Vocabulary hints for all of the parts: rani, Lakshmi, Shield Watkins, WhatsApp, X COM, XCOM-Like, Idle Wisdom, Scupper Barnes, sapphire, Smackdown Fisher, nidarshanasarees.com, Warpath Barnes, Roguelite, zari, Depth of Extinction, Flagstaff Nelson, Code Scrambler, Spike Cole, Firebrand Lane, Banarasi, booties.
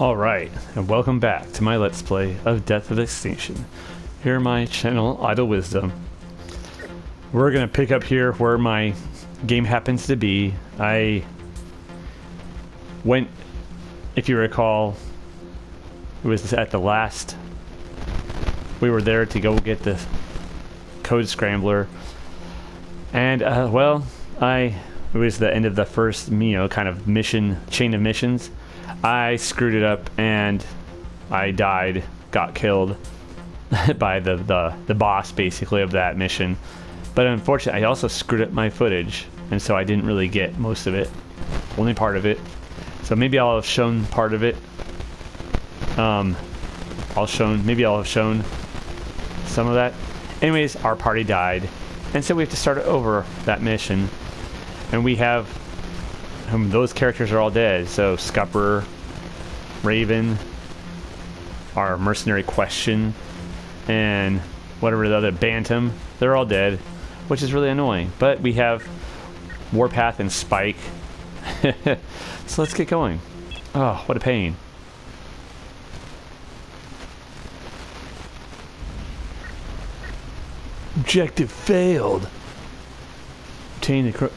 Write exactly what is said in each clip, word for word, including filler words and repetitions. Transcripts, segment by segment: Alright, and welcome back to my Let's Play of Depth of Extinction, here on my channel, Idle Wisdom. We're going to pick up here where my game happens to be. I went, if you recall, it was at the last, we were there to go get the Code Scrambler, and, uh, well, I, it was the end of the first, you know, kind of mission, chain of missions. I screwed it up and I died, got killed by the, the, the boss basically of that mission. But unfortunately I also screwed up my footage, and so I didn't really get most of it, only part of it. So maybe I'll have shown part of it. Um, I'll shown, maybe I'll have shown some of that. Anyways, our party died, and so we have to start over that mission, and we have Um, those characters are all dead, so Scupper, Raven, our mercenary Question, and whatever the other, Bantam, they're all dead, which is really annoying. But we have Warpath and Spike, so let's get going. Oh, what a pain. Objective failed.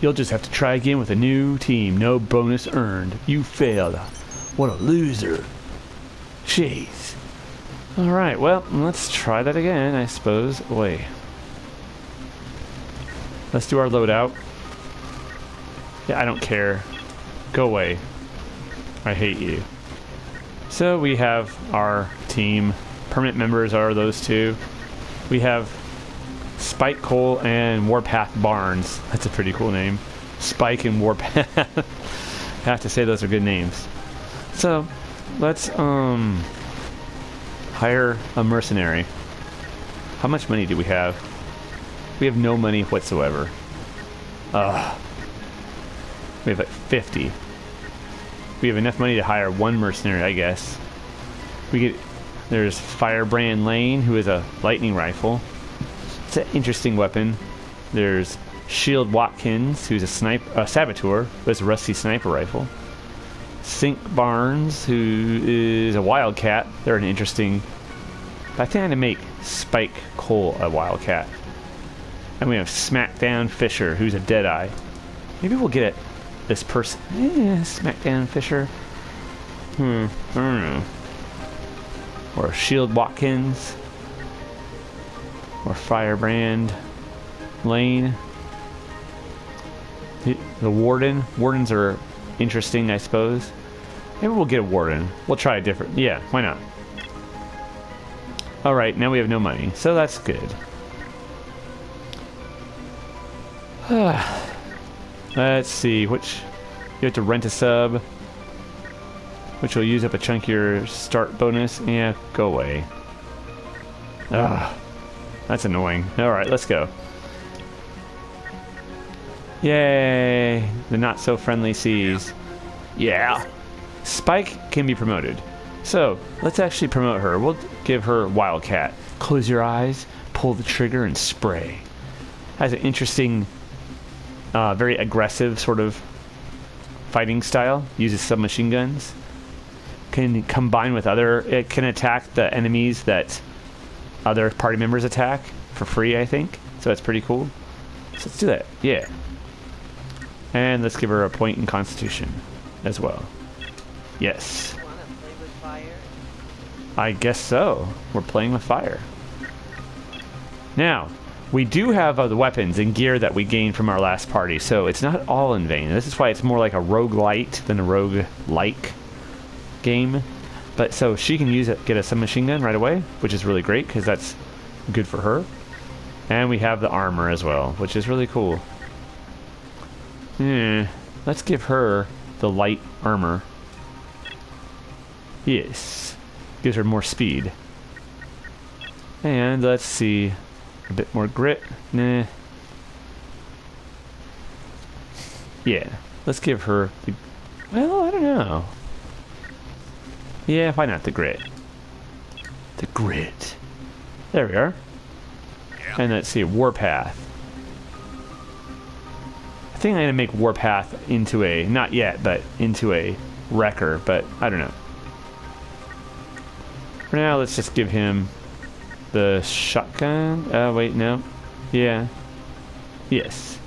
You'll just have to try again with a new team. No bonus earned. You failed. What a loser. Jeez. Alright, well, let's try that again, I suppose. Wait. Let's do our loadout. Yeah, I don't care. Go away. I hate you. So we have our team. Permanent members are those two. We have Spike Cole and Warpath Barnes. That's a pretty cool name. Spike and Warpath. I have to say those are good names. So, let's um hire a mercenary. How much money do we have? We have no money whatsoever. Ugh. We have like fifty. We have enough money to hire one mercenary, I guess. We get there's Firebrand Lane, who is a lightning rifle. An interesting weapon. There's Shield Watkins, who's a sniper, a saboteur, with a rusty sniper rifle. Sink Barnes, who is a wildcat. They're an interesting. I think I'm gonna make Spike Cole a wildcat. And we have Smackdown Fisher, who's a Deadeye. Maybe we'll get it. This person, yeah, Smackdown Fisher. Hmm, I don't know. Or Shield Watkins. Or Firebrand Lane. The, the Warden. Wardens are interesting, I suppose. Maybe we'll get a Warden. We'll try a different. Yeah, why not? Alright, now we have no money. So that's good. Let's see. Which. You have to rent a sub, which will use up a chunk of your start bonus. Yeah, go away. Ugh. That's annoying. Alright, let's go. Yay! The not-so-friendly seas. Yeah! Spike can be promoted. So, let's actually promote her. We'll give her Wildcat. Close your eyes, pull the trigger, and spray. Has an interesting, uh, very aggressive sort of fighting style. Uses submachine guns. Can combine with other... It can attack the enemies that... other party members attack for free, I think. So that's pretty cool. So let's do that. Yeah. And let's give her a point in Constitution as well. Yes. You wanna play with fire? I guess so. We're playing with fire. Now, we do have other weapons and gear that we gained from our last party, so it's not all in vain. This is why it's more like a roguelite than a rogue-like game. But so she can use it, get a submachine gun right away, which is really great because that's good for her. And we have the armor as well, which is really cool. Hmm. Let's give her the light armor. Yes. Gives her more speed. And let's see. A bit more grit. Nah. Yeah. Let's give her the... Well, I don't know. Yeah, why not the grit? The grit. There we are. Yeah. And let's see, Warpath. I think I'm going to make Warpath into a, not yet, but into a wrecker, but I don't know. For now, let's just give him the shotgun. Uh, wait, no. Yeah. Yes.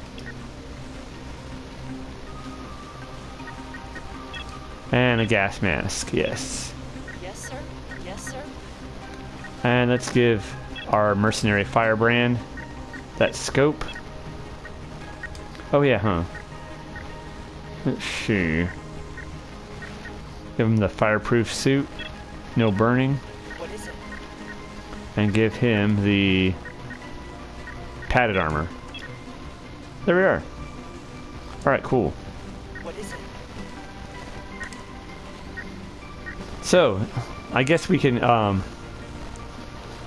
And a gas mask, yes. Yes, sir. Yes, sir. And let's give our mercenary firebrand that scope. Oh, yeah, huh. Let's see. Give him the fireproof suit. No burning. What is it? And give him the padded armor. There we are. Alright, cool. What is it? So, I guess we can, um...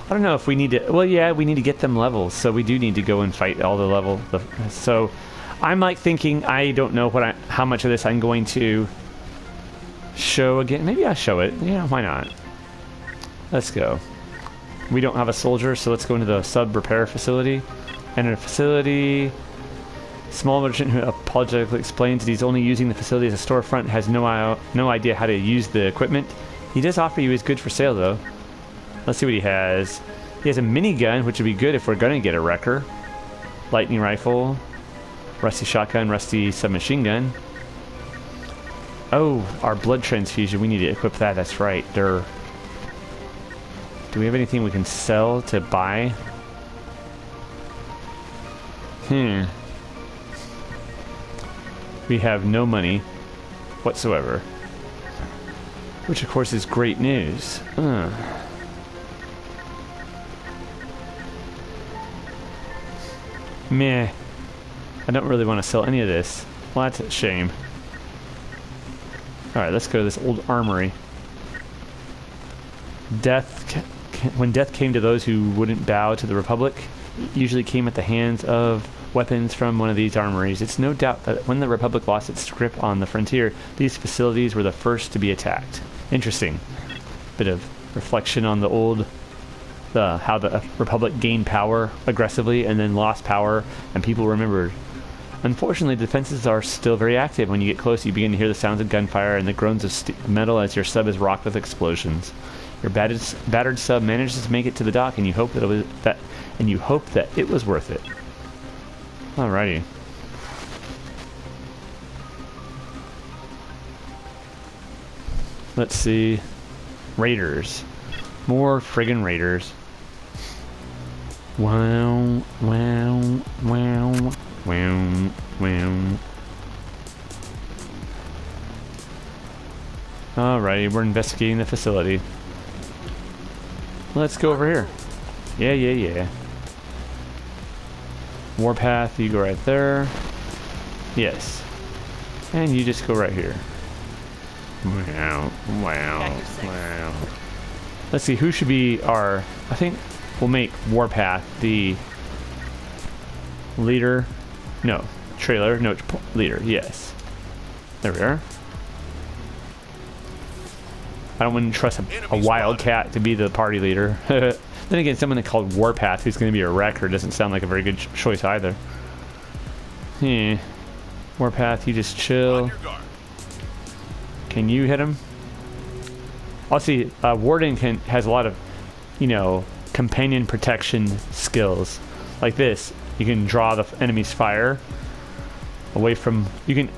I don't know if we need to... Well, yeah, we need to get them levels, so we do need to go and fight all the level... The, so, I'm, like, thinking, I don't know what I, how much of this I'm going to show again. Maybe I'll show it. Yeah, why not? Let's go. We don't have a soldier, so let's go into the sub-repair facility. Enter the facility. Small merchant who apologetically explains that he's only using the facility as a storefront, has no, no idea how to use the equipment. He does offer you his good for sale, though. Let's see what he has. He has a minigun, which would be good if we're going to get a wrecker. Lightning rifle. Rusty shotgun. Rusty submachine gun. Oh, our blood transfusion. We need to equip that. That's right. Durr. Do we have anything we can sell to buy? Hmm. We have no money whatsoever. Which, of course, is great news. Uh. Meh. I don't really want to sell any of this. Well, that's a shame. Alright, let's go to this old armory. Death, when death came to those who wouldn't bow to the Republic, it usually came at the hands of weapons from one of these armories. It's no doubt that when the Republic lost its grip on the frontier, these facilities were the first to be attacked. Interesting. Bit of reflection on the old, the how the Republic gained power aggressively and then lost power, and people remembered. Unfortunately, the defenses are still very active. When you get close, you begin to hear the sounds of gunfire and the groans of st metal as your sub is rocked with explosions. Your battered, battered sub manages to make it to the dock, and you hope that it was that, and you hope that it was worth it. Alrighty. Let's see. Raiders. More friggin' raiders. Wow, wow, wow, wow, wow. Alrighty, we're investigating the facility. Let's go over here. Yeah, yeah, yeah. Warpath, you go right there. Yes. And you just go right here. Wow, wow, wow. Let's see, who should be our... I think we'll make Warpath the leader. No, trailer, no, leader, yes. There we are. I don't want to trust a, a wildcat to be the party leader. Then again, someone called Warpath who's going to be a wrecker doesn't sound like a very good ch choice either. Hmm. Warpath, you just chill. Can you hit him? I'll see. Uh, Warden can, has a lot of, you know, companion protection skills. Like this, you can draw the enemy's fire away from. You can,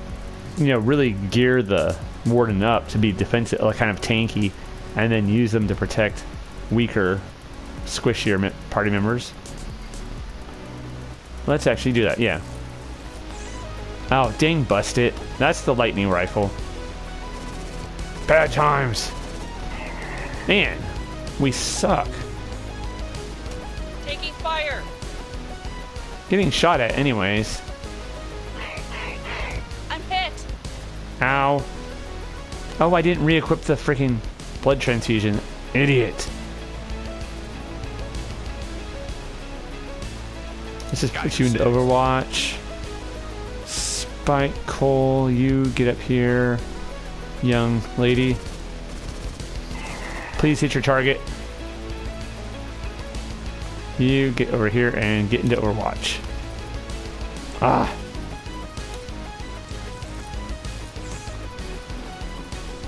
you know, really gear the Warden up to be defensive, like kind of tanky, and then use them to protect weaker, squishier party members. Let's actually do that, yeah. Oh, dang, bust it. That's the lightning rifle. Bad times. Man, we suck. Taking fire. Getting shot at anyways. I'm hit. Ow. Oh, I didn't re-equip the freaking blood transfusion. Idiot. This is put you into Overwatch. Spike Cole, you get up here, young lady. Please hit your target. You get over here and get into Overwatch. Ah.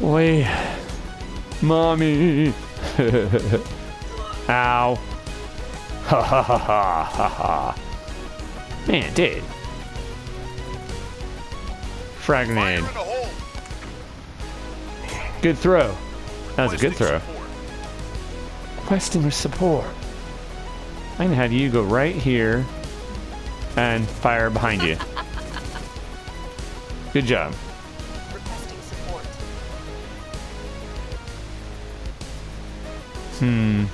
Oi. Mommy. Ow. Ha ha ha ha ha ha. Man, it did. Frag grenade. Good throw. That was a good throw. Questing for support. I'm gonna have you go right here and fire behind you. Good job. Requesting support. Hmm.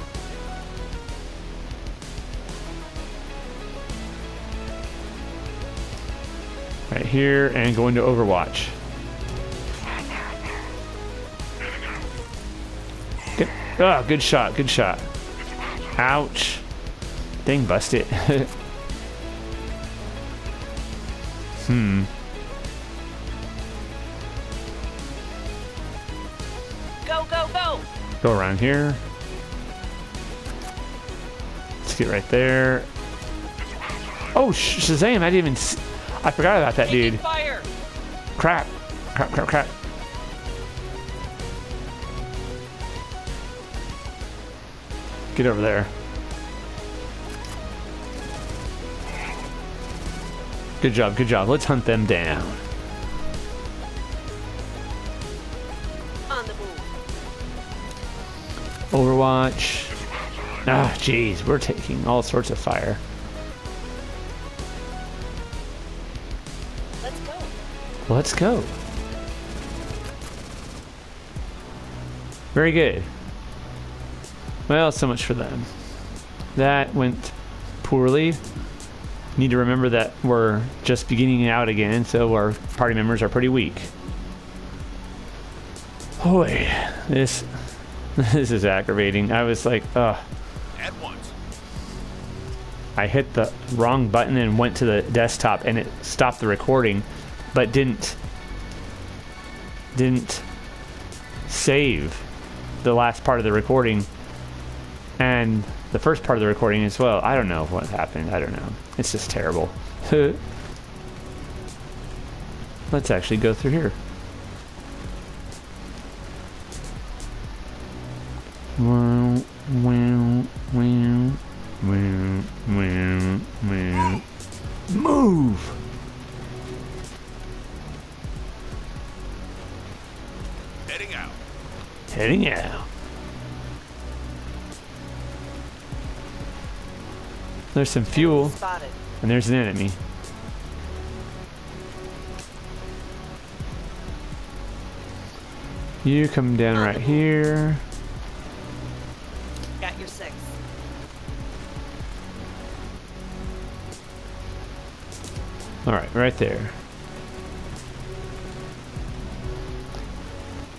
Right here and go into Overwatch. Good, oh, good shot, good shot. Ouch. Dang, bust it. Hmm. Go, go, go! Go around here. Let's get right there. Oh, Shazam, I didn't even see. I forgot about that dude. Fire. Crap. Crap, crap, crap. Get over there. Good job, good job. Let's hunt them down. On the move. Overwatch. Ah, jeez, we're taking all sorts of fire. Let's go. Very good. Well, so much for them. That went poorly. Need to remember that we're just beginning out again, so our party members are pretty weak. Boy, this this is aggravating. I was like, ugh. At once. I hit the wrong button and went to the desktop, and it stopped the recording. But didn't didn't save the last part of the recording and the first part of the recording as well. I don't know what happened. I don't know. It's just terrible. Let's actually go through here. Wow, wow, wow, wow, wow, wow. Move! Heading out. There's some fuel, and there's an enemy. You come down right here. Got your six. All right, right there.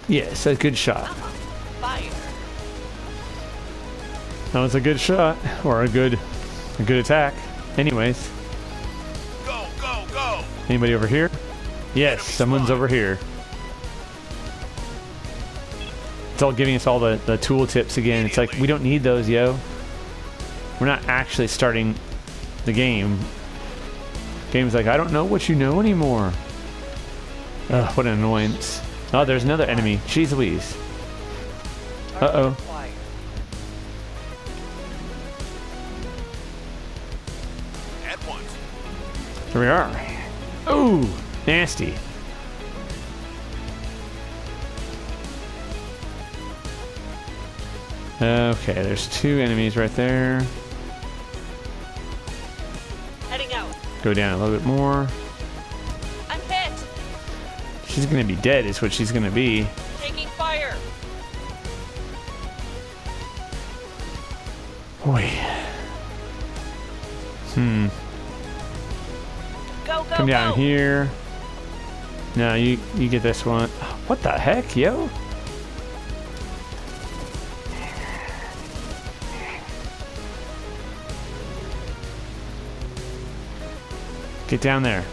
Yes, a good shot. Fire. That was a good shot, or a good, a good attack. Anyways. Go, go, go. Anybody over here? Yes, someone's over here. It's all giving us all the the tool tips again. It's like we don't need those, yo. We're not actually starting the game. Game's like I don't know what you know anymore. Ugh, what an annoyance. Oh, there's another enemy. Jeez Louise. Uh-oh. Here we are. Ooh, nasty. Okay, there's two enemies right there. Heading out. Go down a little bit more. She's gonna be dead, is what she's gonna be. Taking fire. Boy. Hmm. Go, go, Come down go. here. No, you you get this one. What the heck, yo? Get down there.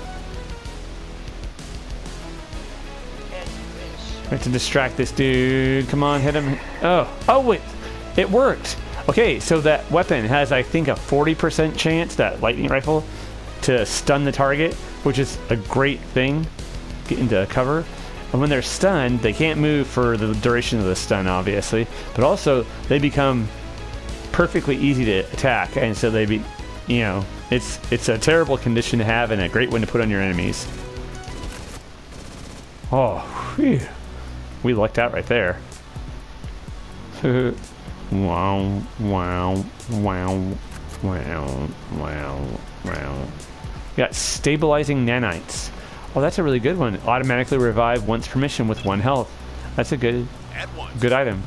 We have to distract this dude. Come on, hit him. Oh, oh wait, it worked. Okay, so that weapon has, I think, a forty percent chance, that lightning rifle, to stun the target, which is a great thing. Get into cover. And when they're stunned, they can't move for the duration of the stun, obviously, but also they become perfectly easy to attack, and so they be, you know, it's it's a terrible condition to have and a great one to put on your enemies. Oh, whew. We lucked out right there. Wow, wow, wow, wow, wow, wow. We got stabilizing nanites. Oh, that's a really good one. Automatically revive once per mission with one health. That's a good, good item.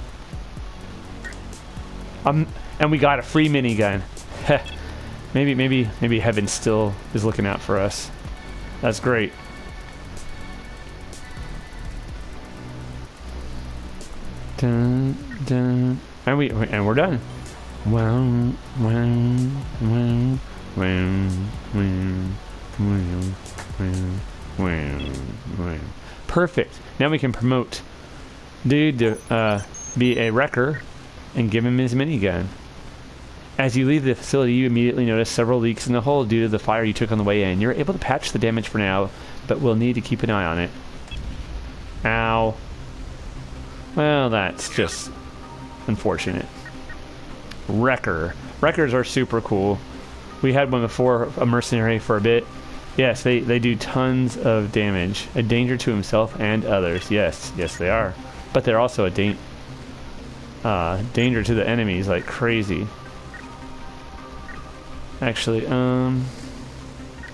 Um, and we got a free minigun. Heh. Maybe, maybe, maybe heaven still is looking out for us. That's great. Dun, dun. And we and we're done. Wow, wow, wow, wow, wow, wow, wow. Perfect. Now we can promote dude to uh, be a wrecker and give him his minigun. As you leave the facility, you immediately notice several leaks in the hull due to the fire you took on the way in. You're able to patch the damage for now, but we'll need to keep an eye on it. Ow. Well, that's just unfortunate. Wrecker. Wreckers are super cool. We had one before, a mercenary for a bit. Yes, they, they do tons of damage. A danger to himself and others. Yes, yes they are. But they're also a da uh, danger to the enemies like crazy. Actually, um...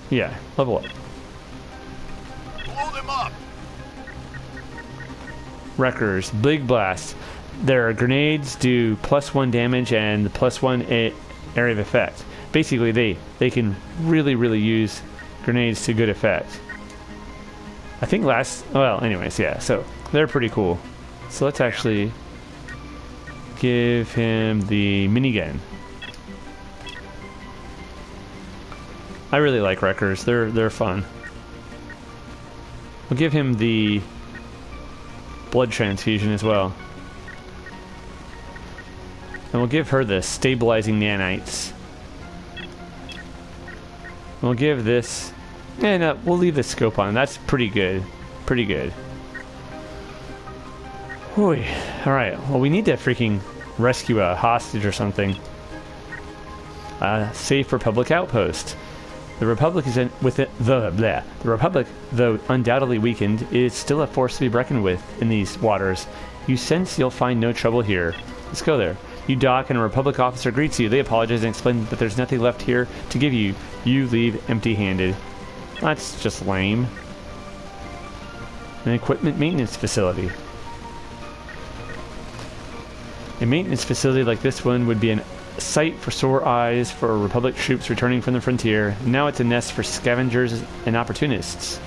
yeah, level up. Blow them up! Wreckers. Big Blast. Their grenades do plus one damage and plus one area of effect. Basically, they, they can really, really use grenades to good effect. I think last, well, anyways, yeah, so they're pretty cool. So let's actually give him the minigun. I really like wreckers. They're they're fun. We'll give him the blood transfusion as well. And we'll give her the stabilizing nanites. We'll give this, and uh, we'll leave the scope on. That's pretty good. Pretty good. Whew. Alright, well, we need to freaking rescue a hostage or something. Uh, safe Republic outpost. The Republic is in, with it, the bleh. The Republic, though undoubtedly weakened, is still a force to be reckoned with in these waters. You sense you'll find no trouble here. Let's go there. You dock and a Republic officer greets you. They apologize and explain that there's nothing left here to give you. You leave empty-handed. That's just lame. An equipment maintenance facility. A maintenance facility like this one would be a sight for sore eyes for Republic troops returning from the frontier. Now it's a nest for scavengers and opportunists.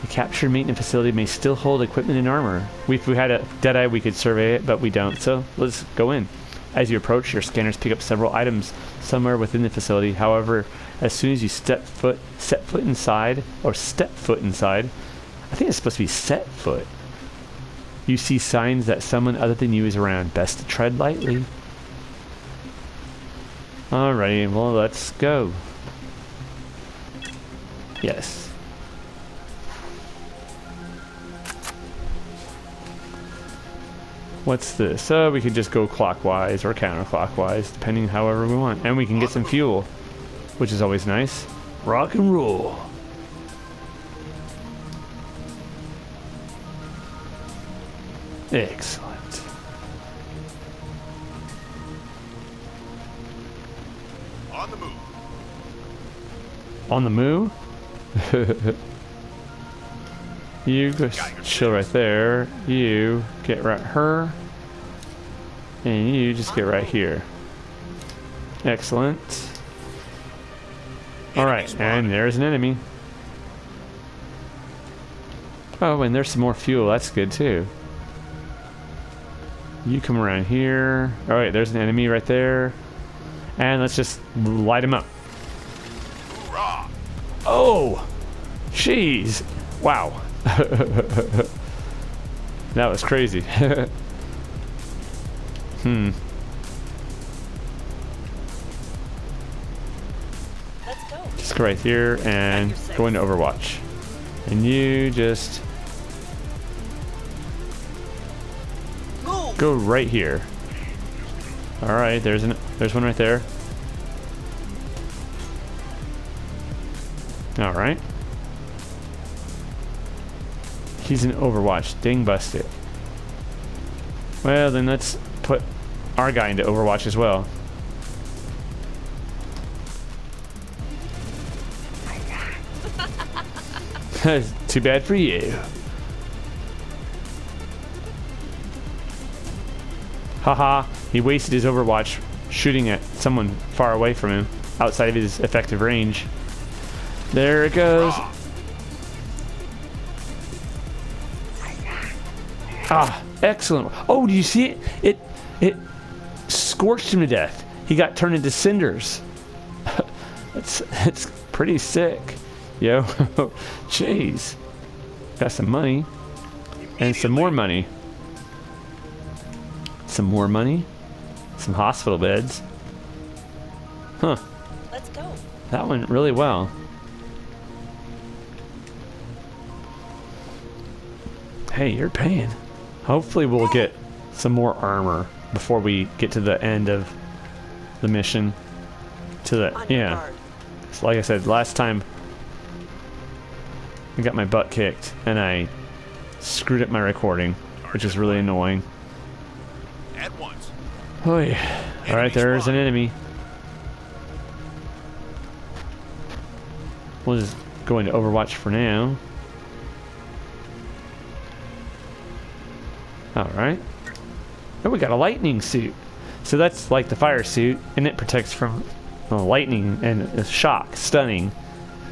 The captured maintenance facility may still hold equipment and armor. We, if we had a Deadeye, we could survey it, but we don't, so let's go in. As you approach, your scanners pick up several items somewhere within the facility. However, as soon as you step foot, set foot inside, or step foot inside, I think it's supposed to be set foot, you see signs that someone other than you is around. Best to tread lightly. Alrighty, well, let's go. Yes. What's this? So uh, we can just go clockwise or counterclockwise, depending however we want. And we can get some fuel, which is always nice. Rock and roll. Excellent. On the move. On the move? You go chill right there. You get right her. And you just get right here. Excellent. Alright, and there's an enemy. Oh, and there's some more fuel. That's good too. You come around here. Alright, there's an enemy right there. And let's just light him up. Oh! Jeez! Wow. That was crazy. hmm. Let's go. Just go right here and go into Overwatch. And you just go right here. All right, there's an there's one right there. All right. He's in Overwatch. Ding, bust it. Well, then let's put our guy into Overwatch as well. Too bad for you. Haha, he wasted his Overwatch shooting at someone far away from him, outside of his effective range. There it goes. Ah, excellent. Oh, do you see it? It it scorched him to death. He got turned into cinders. That's that's pretty sick. Yo, jeez. Got some money. And some more money. Some more money. Some hospital beds. Huh. Let's go. That went really well. Hey, you're paying. Hopefully we'll get some more armor before we get to the end of the mission. To the, yeah. So like I said, last time I got my butt kicked and I screwed up my recording, which is really annoying. At once. Oh yeah. Alright, there's an enemy. We'll just go into Overwatch for now. Alright. Oh, we got a lightning suit. So that's like the fire suit, and it protects from well, lightning and shock, stunning.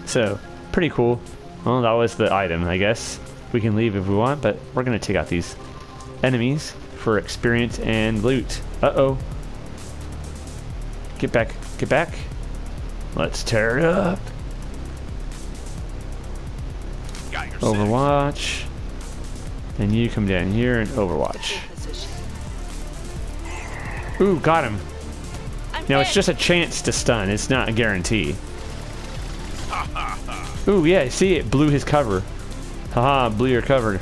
So, pretty cool. Well, that was the item, I guess. We can leave if we want, but we're going to take out these enemies for experience and loot. Uh-oh. Get back. Get back. Let's tear it up. Overwatch. And you come down here and Overwatch. Ooh, got him. Now, it's just a chance to stun. It's not a guarantee. Ooh, yeah, see, it blew his cover. Haha, blew your cover.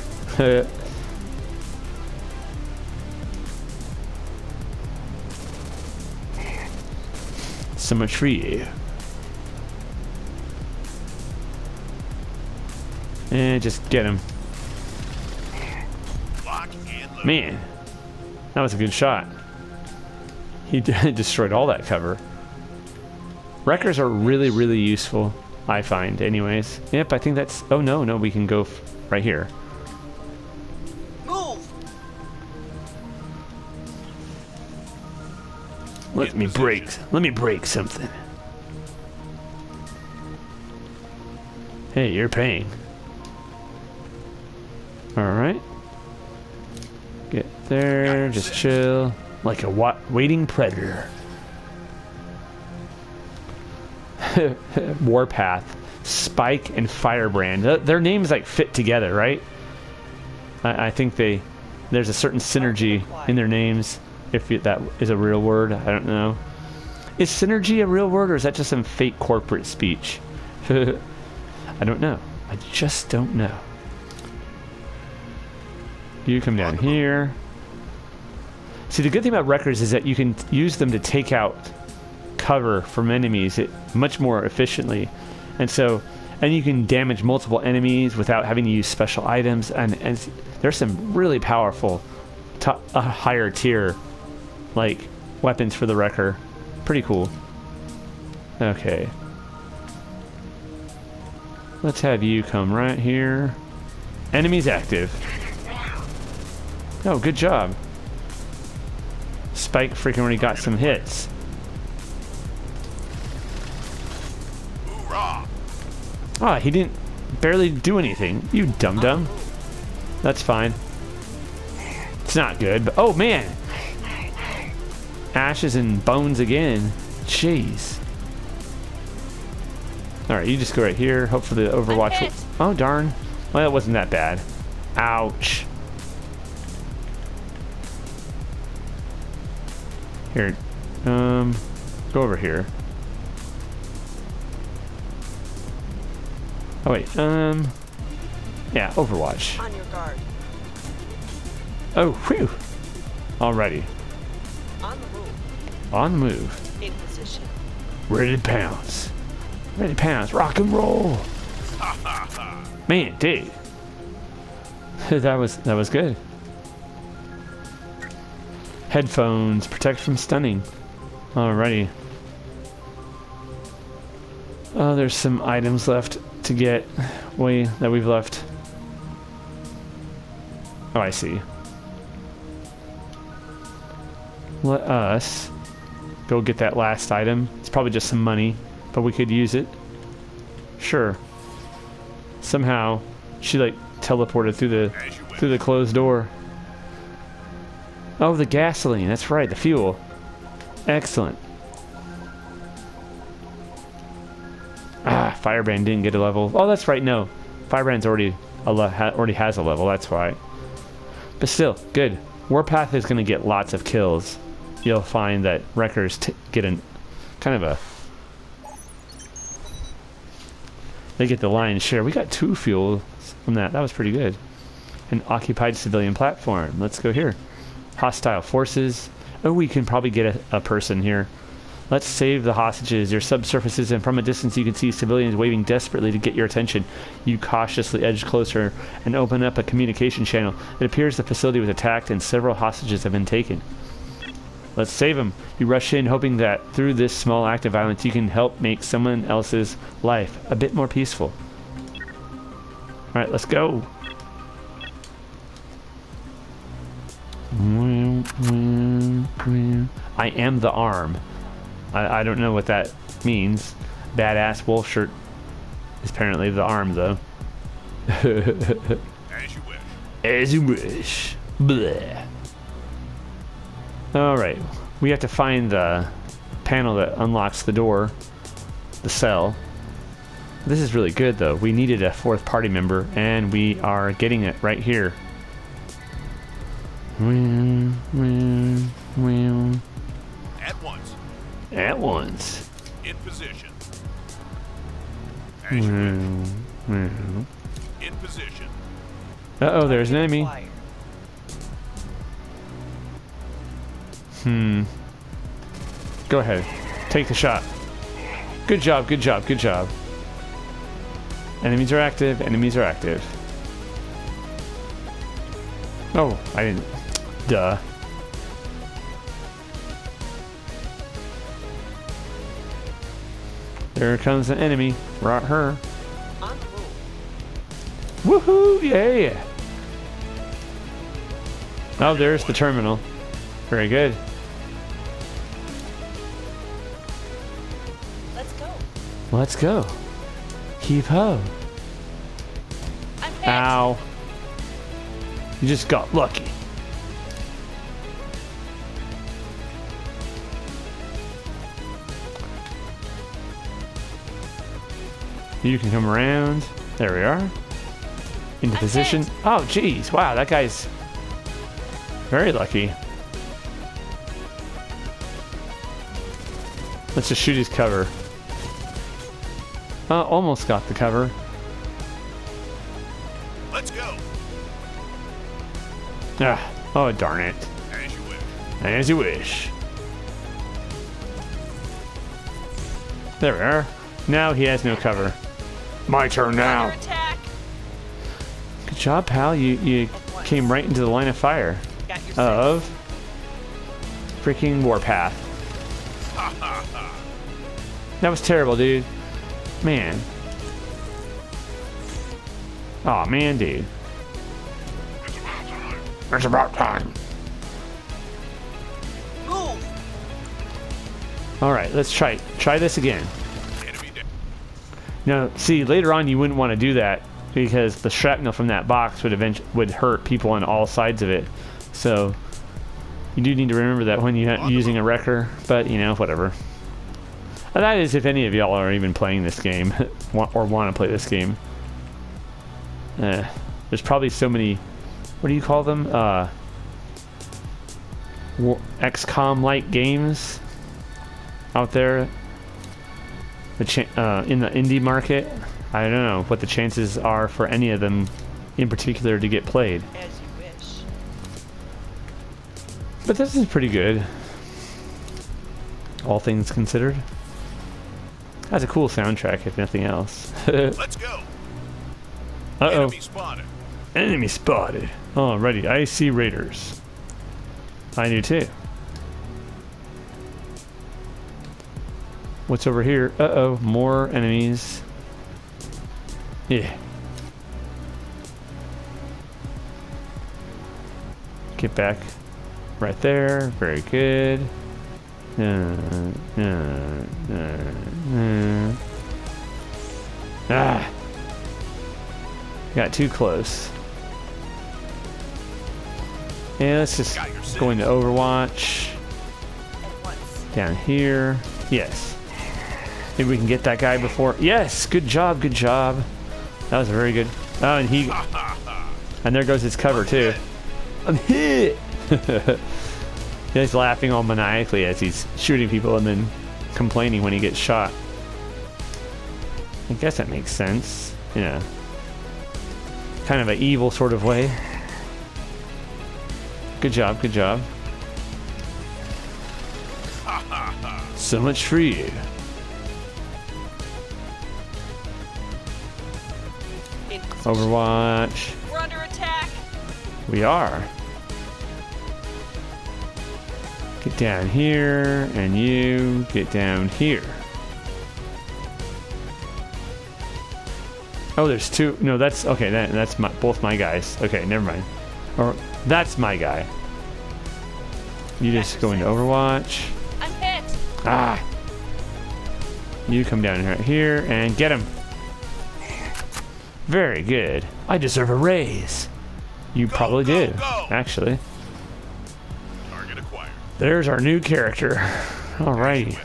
So much for you. And just get him. Man, that was a good shot. He destroyed all that cover. Wreckers are really, really useful, I find, anyways. Yep, I think that's... Oh, no, no, we can go f right here. Move! Let me break... Let me break something. Hey, you're paying. Alright. Get there, just chill. Like a wa waiting predator. Warpath, Spike, and Firebrand. Their names like fit together, right? I, I think they there's a certain synergy in their names, if you, that is a real word. I don't know. Is synergy a real word, or is that just some fake corporate speech? I don't know. I just don't know. You come down here. See, the good thing about Wreckers is that you can use them to take out cover from enemies it much more efficiently, and so and you can damage multiple enemies without having to use special items, and, and there's some really powerful top, uh, higher tier like weapons for the Wrecker. Pretty cool. Okay, let's have you come right here. Enemies active. Oh, good job. Spike freaking already got some hits. Ah, he didn't barely do anything. You dum-dum. That's fine. It's not good, but... Oh, man! Ashes and bones again. Jeez. Alright, you just go right here. Hope for the Overwatch... Oh, darn. Well, it wasn't that bad. Ouch. Here. Um, go over here. Oh wait, um, yeah, Overwatch. On your guard. Oh, whew. Alrighty. On the move. On the move. In position. Ready to pounce. Ready to pounce. Rock and roll. Man, dude. that was that was good. Headphones protect from stunning. Alrighty. Uh, there's some items left to get. We that we've left. Oh, I see. Let us go get that last item. It's probably just some money, but we could use it. Sure. Somehow, she like teleported through the through the closed door. Oh, the gasoline. That's right, the fuel. Excellent. Ah, Firebrand didn't get a level. Oh, that's right. No, Firebrand's already a le ha already has a level. That's why. But still, good. Warpath is going to get lots of kills. You'll find that Wreckers t get an kind of a. They get the lion's share. We got two fuels from that. That was pretty good. An occupied civilian platform. Let's go here. Hostile forces. Oh, we can probably get a, a person here. Let's save the hostages. Your subsurfaces, and from a distance you can see civilians waving desperately to get your attention. You cautiously edge closer and open up a communication channel. It appears the facility was attacked and several hostages have been taken. Let's save them. You rush in, hoping that through this small act of violence you can help make someone else's life a bit more peaceful. Alright, let's go. I am the arm. I, I don't know what that means. Badass wolf shirt is apparently the arm, though. As you wish. As you wish. Bleh. Alright, we have to find the panel that unlocks the door, the cell. This is really good, though. We needed a fourth party member, and we are getting it right here. At once. At once. In position. As you wish. In position. Uh-oh, there's an enemy. Hmm. Go ahead. Take the shot. Good job, good job, good job. Enemies are active, enemies are active. Oh, I didn't. Duh. There comes an enemy. Rot her. Woohoo! Yeah! Oh, there's the terminal. Very good. Let's go. Let's go. Heave ho. I'm hit. Ow. You just got lucky. You can come around. There we are. Into I'm position. Hit. Oh, geez. Wow, that guy's very lucky. Let's just shoot his cover. Uh, almost got the cover. Let's go. Ah, oh, darn it. As you wish. As you wish. There we are. Now he has no cover. My turn now. Good job, pal. You you came right into the line of fire of freaking Warpath. That was terrible, dude. Man. Aw, oh, man, dude. It's about time. It's about time. Move. All right, let's try try this again. Now, see, later on, you wouldn't want to do that because the shrapnel from that box would eventually would hurt people on all sides of it. So you do need to remember that when you're using a wrecker, but you know, whatever. And that is if any of y'all are even playing this game or want to play this game. Uh, there's probably so many, what do you call them? Uh, X COM-like games out there the cha uh, in the indie market. I don't know what the chances are for any of them in particular to get played. As you wish. But this is pretty good, all things considered. That's a cool soundtrack, if nothing else. Let's go. Uh-oh. Enemy spotted. Enemy spotted. Alrighty, I see raiders. I do too. What's over here? Uh-oh, more enemies. Yeah. Get back. Right there. Very good. Uh, uh, uh, uh. Ah! Got too close. And let's just go into Overwatch. Down here. Yes. Maybe we can get that guy before. Yes! Good job, good job. That was very good. Oh, and he. And there goes his cover, too. I'm hit! He's laughing all maniacally as he's shooting people and then complaining when he gets shot. I guess that makes sense. Yeah. Kind of an evil sort of way. Good job, good job. So much for you. Overwatch. We're under attack. We are. Get down here, and you get down here. Oh, there's two. No, that's okay. That, that's my, both my guys. Okay, never mind. Or that's my guy. You just go into Overwatch. I'm hit. Ah. You come down right here and get him. Very good. I deserve a raise. You go, probably go, did, go. Actually. Target acquired. There's our new character. Alrighty.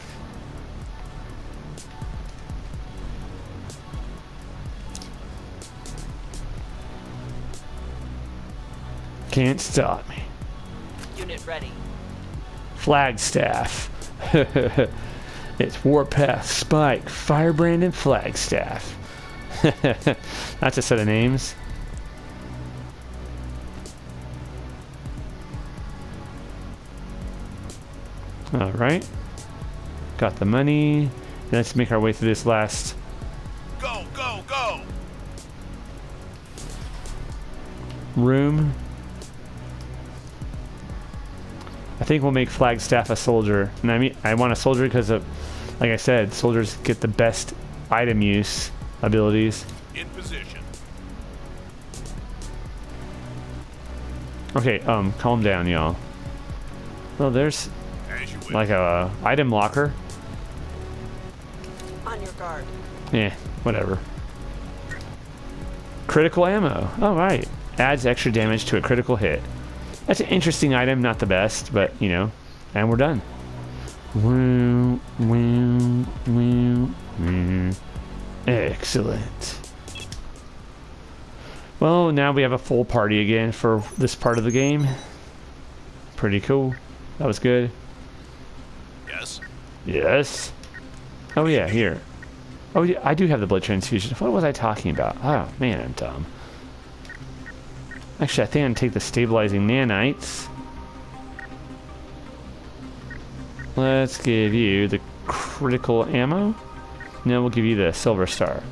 Can't stop me. Unit ready. Flagstaff. It's Warpath, Spike, Firebrand, and Flagstaff. That's a set of names. Alright. Got the money. Let's make our way through this last. Go, go, go! Room. I think we'll make Flagstaff a soldier. And I mean, I want a soldier because of, like I said, soldiers get the best item use. Abilities. In position. Okay, um, calm down, y'all. Oh, there's like a item locker. On your guard. Yeah, whatever. Critical ammo. All right, adds extra damage to a critical hit. That's an interesting item, not the best, but you know. And we're done. Woo, woo, woo, woo. Excellent. Well, now we have a full party again for this part of the game. Pretty cool. That was good. Yes. Yes. Oh yeah, here. Oh yeah, I do have the blood transfusion. What was I talking about? Oh man, I'm dumb. Actually, I think I'm gonna take the stabilizing nanites. Let's give you the critical ammo. Now we'll give you the silver star.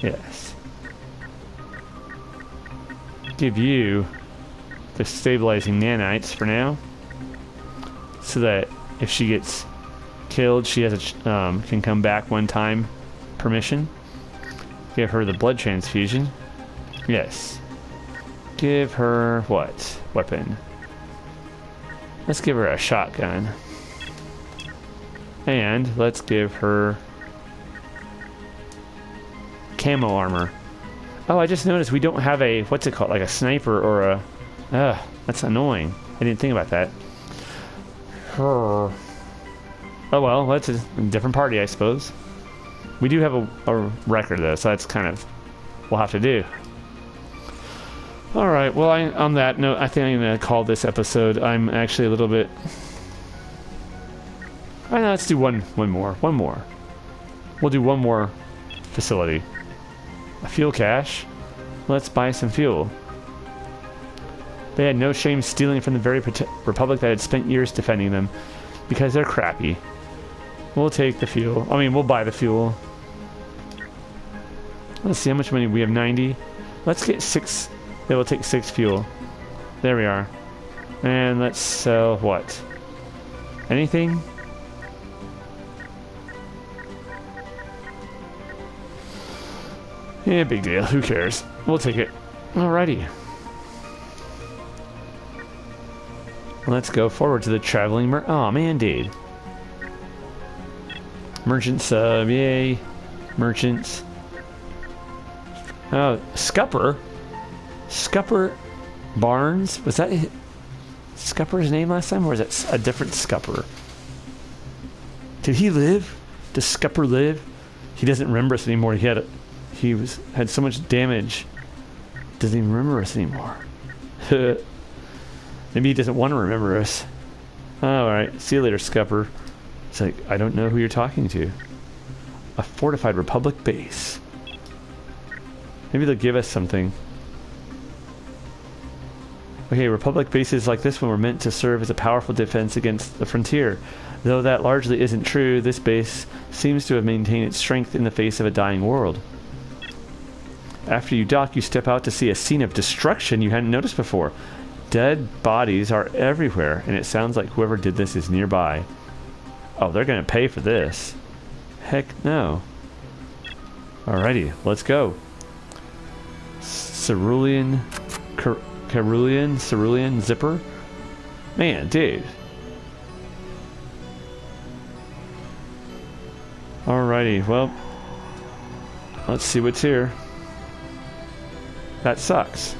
Yes. Give you the stabilizing nanites for now, so that if she gets killed, she has a um, can come back one time per mission. Give her the blood transfusion. Yes. Give her what weapon? Let's give her a shotgun. And let's give her camo armor. Oh, I just noticed we don't have a, what's it called, like a sniper or a, ugh, that's annoying. I didn't think about that. Oh well, that's a different party, I suppose. We do have a, a record though, so that's kind of, we'll have to do. All right, well, I, on that note, I think I'm gonna call this episode. I'm actually a little bit, I know, let's do one, one more, one more. We'll do one more facility. Fuel cache. Let's buy some fuel. They had no shame stealing from the very republic that had spent years defending them, because they're crappy. We'll take the fuel. I mean, we'll buy the fuel. Let's see how much money we have. ninety. Let's get six. They will take six fuel. There we are. And let's sell what? Anything? Yeah, big deal. Who cares? We'll take it. Alrighty. Let's go forward to the traveling mer- Aw, oh, man, dude. Merchant sub, yay. Merchants. Oh, Scupper? Scupper Barnes? Was that Scupper's name last time, or is that a different Scupper? Did he live? Does Scupper live? He doesn't remember us anymore. He had a, he was had so much damage. Doesn't even remember us anymore. Maybe he doesn't want to remember us. Oh, all right, see you later, Scupper. It's like, I don't know who you're talking to. A fortified Republic base. Maybe they'll give us something. Okay, Republic bases like this one were meant to serve as a powerful defense against the frontier. Though that largely isn't true, this base seems to have maintained its strength in the face of a dying world. After you dock, you step out to see a scene of destruction you hadn't noticed before. Dead bodies are everywhere, and it sounds like whoever did this is nearby. Oh, they're gonna pay for this. Heck no. Alrighty, let's go. Cerulean, Car Carulean, Cerulean Zipper? Man, dude. Alrighty, well, let's see what's here. That sucks.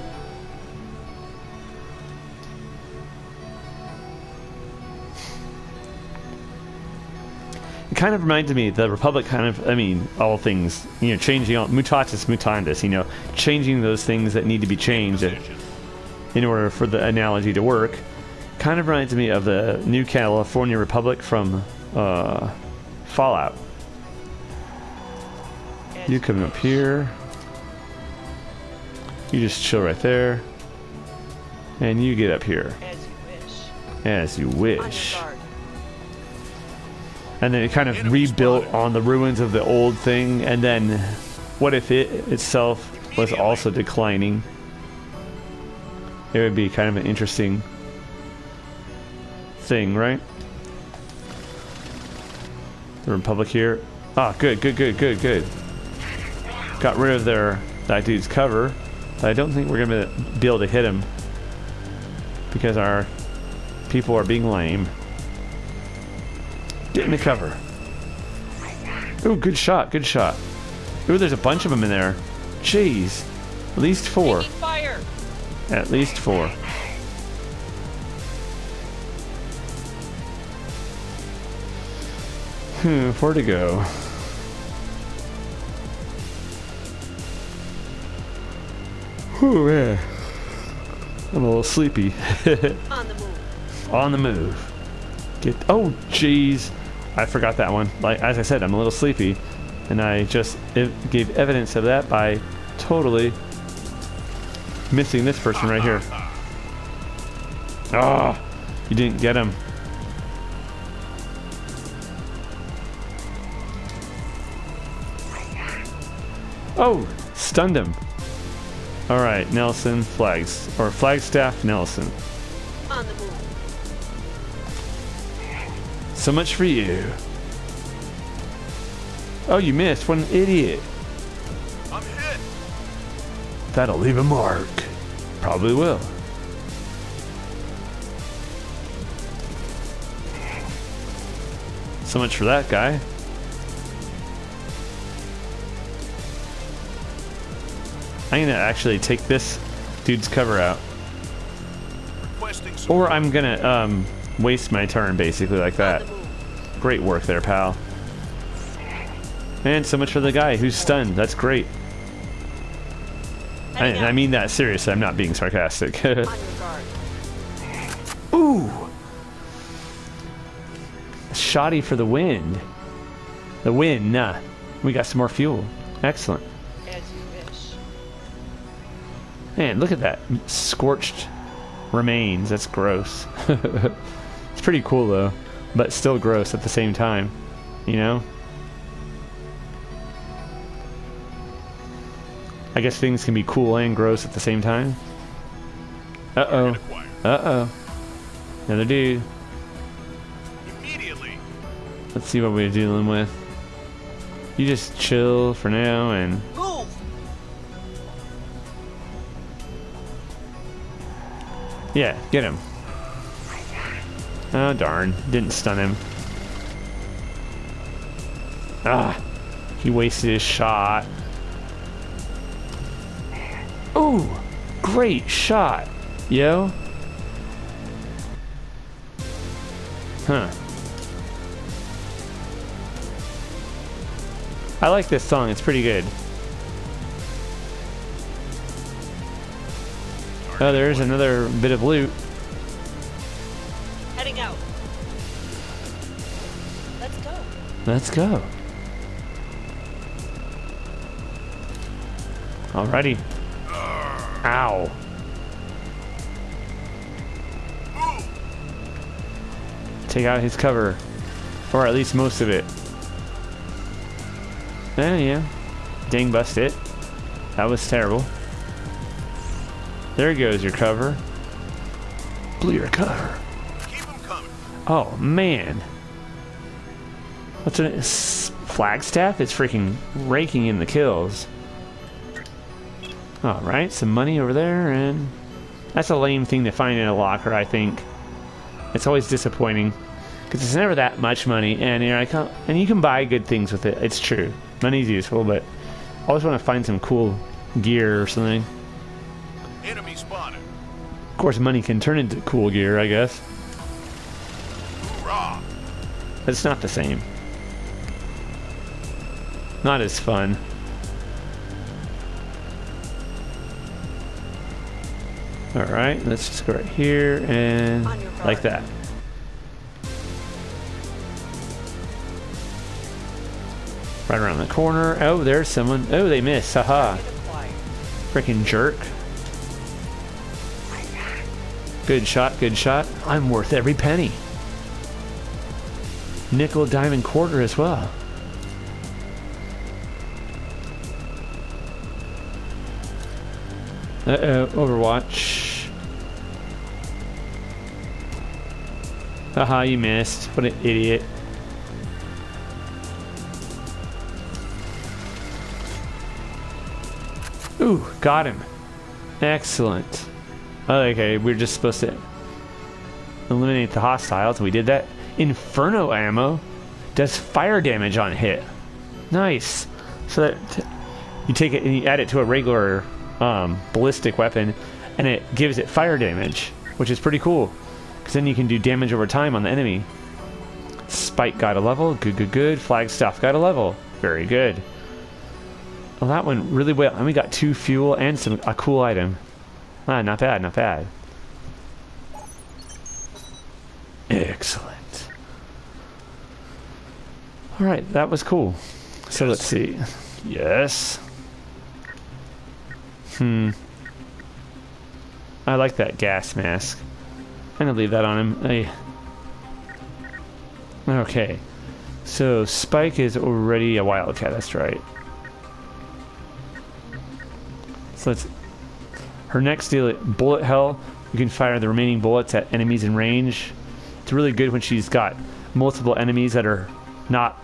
It kind of reminded me, the Republic kind of, I mean, all things, you know, changing all, mutatis mutandis, you know, changing those things that need to be changed in order for the analogy to work. Kind of reminds me of the New California Republic from uh, Fallout. You come up here. You just chill right there. And you get up here. As you wish. As you wish. And then it kind of rebuilt on the ruins of the old thing, and then what if it itself was also declining? It would be kind of an interesting thing, right? The Republic here. Ah, good, good, good, good, good. Got rid of their that dude's cover. But I don't think we're gonna be able to hit him because our people are being lame. Get in the cover. Ooh, good shot, good shot. Ooh, there's a bunch of them in there. Jeez. At least four. Fire. At least four. Hmm, four to go. Whew, yeah. I'm a little sleepy. On the move. On the move. Get, oh, jeez. I forgot that one. Like, as I said, I'm a little sleepy, and I just ev gave evidence of that by totally missing this person right here. Oh, you didn't get him. Oh, stunned him. All right, Nelson Flags, or Flagstaff Nelson. On the move. So much for you. Oh, you missed. What an idiot. I'm hit. That'll leave a mark. Probably will. So much for that guy. I'm gonna actually take this dude's cover out. Or I'm gonna, um... waste my turn, basically, like that. Great work there, pal. And so much for the guy who's stunned. That's great. I, I mean that seriously. I'm not being sarcastic. Ooh! Shoddy for the win. The win, nah. We got some more fuel. Excellent. Man, look at that scorched Remains. That's gross. It's pretty cool though, but still gross at the same time, you know? I guess things can be cool and gross at the same time. Uh-oh. Uh-oh. Another dude. Immediately. Let's see what we're dealing with. You just chill for now and... Move. Yeah, get him. Oh, darn. Didn't stun him. Ah, he wasted his shot. Ooh, great shot, yo. Huh. I like this song, it's pretty good. Oh, there's another bit of loot. Heading out. Let's go. Let's go. Alrighty. Ow. Take out his cover. Or at least most of it. Eh, yeah. Dang, bust it. That was terrible. There goes your cover. Blew your cover. Keep them coming. Oh, man. What's it? Flagstaff is freaking raking in the kills. Alright, some money over there, and that's a lame thing to find in a locker, I think. It's always disappointing, because it's never that much money, and you know, I can't, and you can buy good things with it, it's true. Money's useful, but I always want to find some cool gear or something. Enemy spotted. Of course, money can turn into cool gear, I guess. Hurrah. But it's not the same. Not as fun. Alright, let's just go right here and like that. Right around the corner. Oh, there's someone. Oh, they missed. Haha. Freaking jerk. Good shot, good shot. I'm worth every penny. Nickel, dime, and quarter as well. Uh-oh, Overwatch. Haha, you missed. What an idiot. Ooh, got him. Excellent. Okay, we're just supposed to eliminate the hostiles. We did that. Inferno ammo does fire damage on hit. Nice. So that you take it and you add it to a regular... Um, ballistic weapon, and it gives it fire damage, which is pretty cool, because then you can do damage over time on the enemy. Spike got a level. Good, good, good. Flagstaff got a level. Very good. Well, that went really well, and we got two fuel and some a cool item. Ah, not bad, not bad. Excellent. All right, that was cool. So yes. Let's see. Yes. Hmm. I like that gas mask. I'm gonna leave that on him. I... Okay. So Spike is already a wildcat, that's right. So let's... Her next deal is bullet hell. You can fire the remaining bullets at enemies in range. It's really good when she's got multiple enemies that are not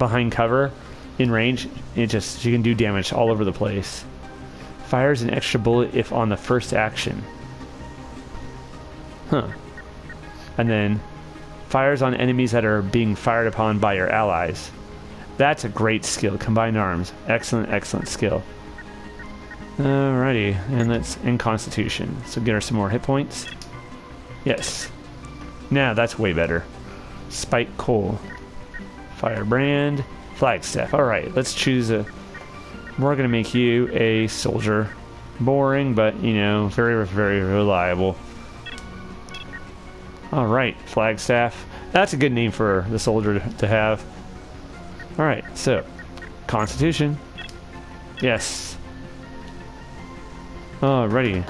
behind cover in range. It just, she can do damage all over the place. Fires an extra bullet if on the first action. Huh. And then fires on enemies that are being fired upon by your allies. That's a great skill. Combined arms. Excellent, excellent skill. Alrighty. And that's in Constitution. So get her some more hit points. Yes. Now that's way better. Spike Coal. Firebrand. Flagstaff. Alright. Let's choose a... We're going to make you a soldier. Boring, but, you know, very, very reliable. Alright, Flagstaff. That's a good name for the soldier to have. Alright, so. Constitution. Yes. Alrighty.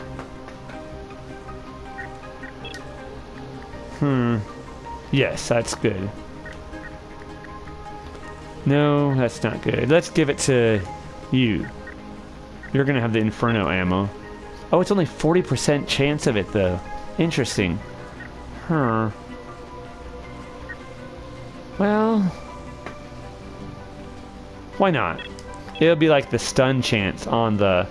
Hmm. Yes, that's good. No, that's not good. Let's give it to you. You're gonna have the Inferno ammo. Oh, it's only forty percent chance of it, though. Interesting. Huh. Well... why not? It'll be like the stun chance on the...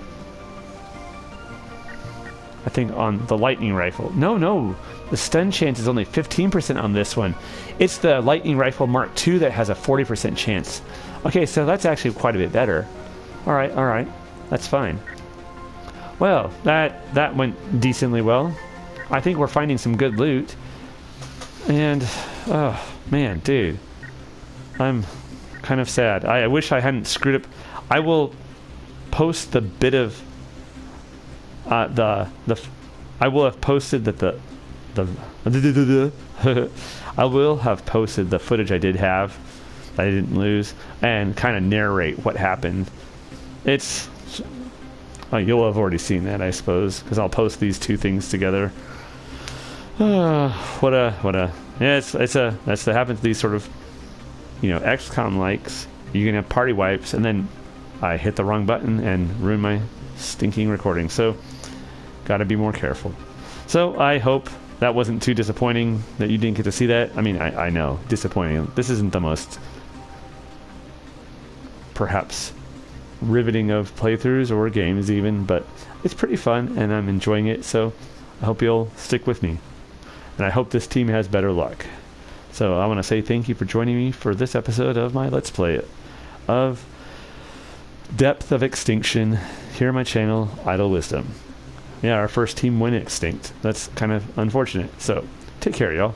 I think on the lightning rifle. No, no. The stun chance is only fifteen percent on this one. It's the lightning rifle Mark two that has a forty percent chance. Okay, so that's actually quite a bit better. Alright, alright. That's fine. Well, that that went decently well. I think we're finding some good loot. And, oh, man, dude. I'm kind of sad. I, I wish I hadn't screwed up. I will post the bit of... Uh, the the I will have posted that the the I will have posted the footage I did have that I didn't lose and kind of narrate what happened. It's oh, you'll have already seen that, I suppose, because I'll post these two things together. Uh, what a what a yeah, it's it's a that's what happens to these sort of, you know, X COM likes. You can have party wipes, and then I hit the wrong button and ruin my stinking recording. So. Gotta be more careful. So I hope that wasn't too disappointing that you didn't get to see that. I mean, I, I know, disappointing. This isn't the most, perhaps, riveting of playthroughs or games even, but it's pretty fun and I'm enjoying it, so I hope you'll stick with me. And I hope this team has better luck. So I want to say thank you for joining me for this episode of my Let's Play of Depth of Extinction here on my channel, Idle Wisdom. Yeah, our first team went extinct. That's kind of unfortunate. So, take care, y'all.